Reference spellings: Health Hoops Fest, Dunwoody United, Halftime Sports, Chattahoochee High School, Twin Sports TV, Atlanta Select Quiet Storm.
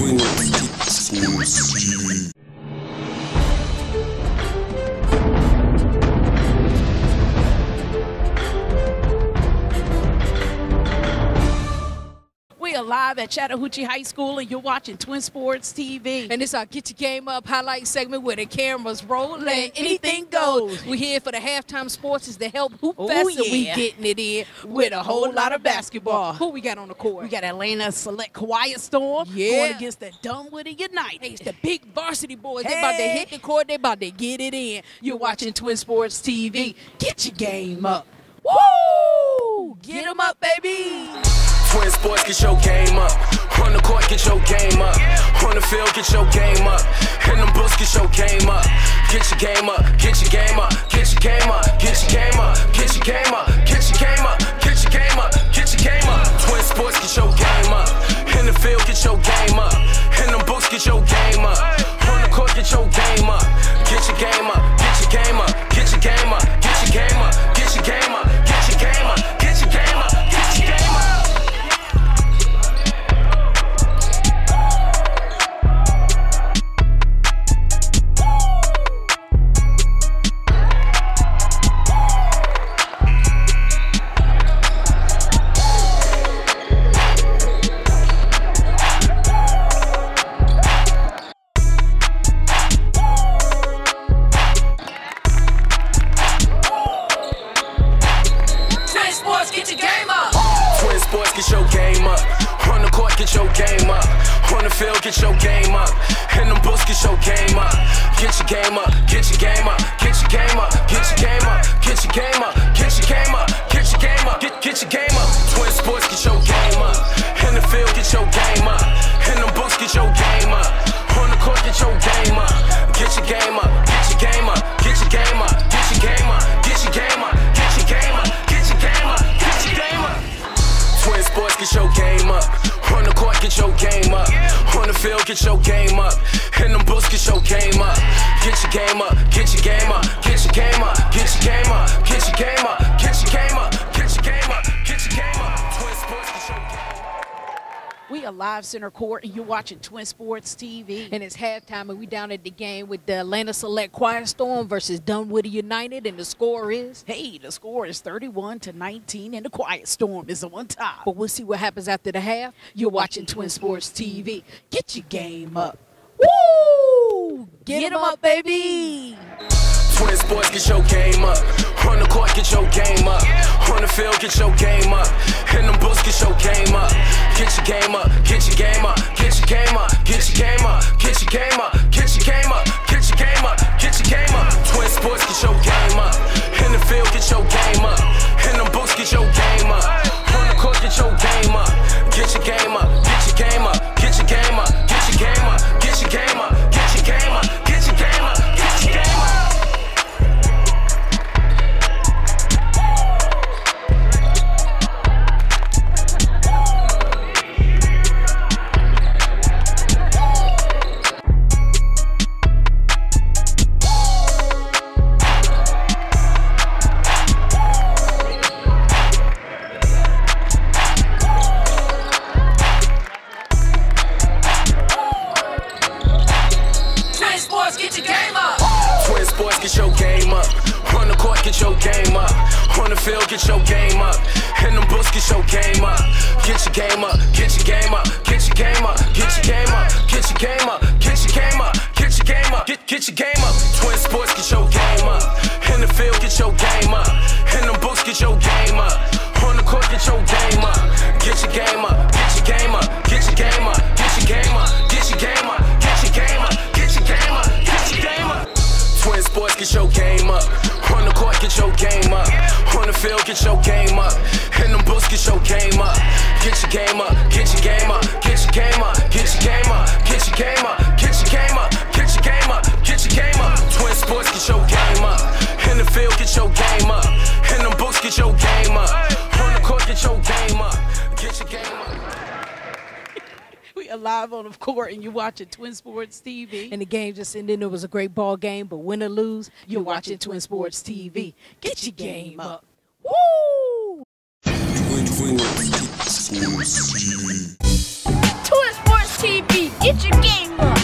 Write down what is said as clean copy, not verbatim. Twin Sports TV. Live at Chattahoochee High School, and you're watching Twin Sports TV. And it's our Get Your Game Up highlight segment where the camera's rolling. Anything goes. We're here for the halftime sports. Is the Help Hoop Fest, and we getting it in with a whole lot of basketball. Who we got on the court? We got Atlanta Select Quiet Storm going against the Dunwoody United. It's the big varsity boys. They about to hit the court. They about to get it in. You're watching Twin Sports TV. Get your game up. Woo! Get them up, baby. Twin Sports, get your game up. On the court, get your game up. On the field, get your game up. In them boots, get your game up. Get your game up, get your game up, get your game up, get your game up, get your game up, get your game up, get your game up, get your game up. Twin Sports, get your game up. In the field, get your game up. In them boots, get your game up. On the court, get your game up. Get your game up, get your game up, get your game up, get your game up, get your game up, get your game up, get your game up, get your game up. Get your game up. On the court, get your game up. On the field, get your game up. In them boots, get your game up. Get your game up, get your game up, get your game up, get your game up, get your game up, get your game up, get your game up, get your game up. Twin Sports, get your game up. In the field, get your game up. In them boots, get your game up. On the court, get your game up. Get your game up, get your game up, get your game up, get your game up, get your game up, get your game up, get your game up, get your game up. Twin Sports, get your game up. On the court, get your game up. On the field, get your game up. In them boots, get your game up. Get your game up, get your game up, get your game up, get your game up, get your game up, get your game up, get your game up, get your game up. Twin Sports, get your game up. We are live center court, and you're watching Twin Sports TV. And it's halftime, and we down at the game with the Atlanta Select Quiet Storm versus Dunwoody United, and the score is 31-19, and the Quiet Storm is on top. But we'll see what happens after the half. You're watching Twin Sports TV. Get your game up. Woo! Get 'em up, baby. Twin Sports, get your game up. On the court, get your game up. On the field, get your game up. In them boots, get your game up. Get your game up, get your game up, get your game up, get your game up, get your game up, get your game up, get your game up, get your game up. Twin Sports, get your game up. In the field, get your game up. In them boots, get your game up. On the court, get your game up. Get your game up, get your game up, get your game up, get your game up, get your game up, get your game up, get your game up, get your game up. Get your game up. On the court, get your game up. On the field, get your game up. In them boots, get your game up. Get your game up, get your game up, get your game up, get your game up, get your game up, get your game up, get your game up, get your game up. Twin Sports, get your game up. In the field, get your game up. In them boots, get your game up. On the court, get your game up. Get your game up, get your game up, get your game up, get your game up, get your game up, get your game up, get your game up, get your game up. Twin Sports, get your game up. On the court, get your game up. On the field, get your game up. In them boots, get your game up. Get your game up, get your game up, get your game up, get your game up, get your game up, get your game up, get your game up, get your game up. Twin Sports, get your game up. In the field, get your game up. In them boots, get your game up. On the court, get your game up. Get your game up. Live on the court, and you're watching Twin Sports TV. And the game just ended. It was a great ball game, but win or lose, you're watching Twin Sports TV. Get your game up. Woo! Twin Sports TV. Twin Sports TV. It's your game.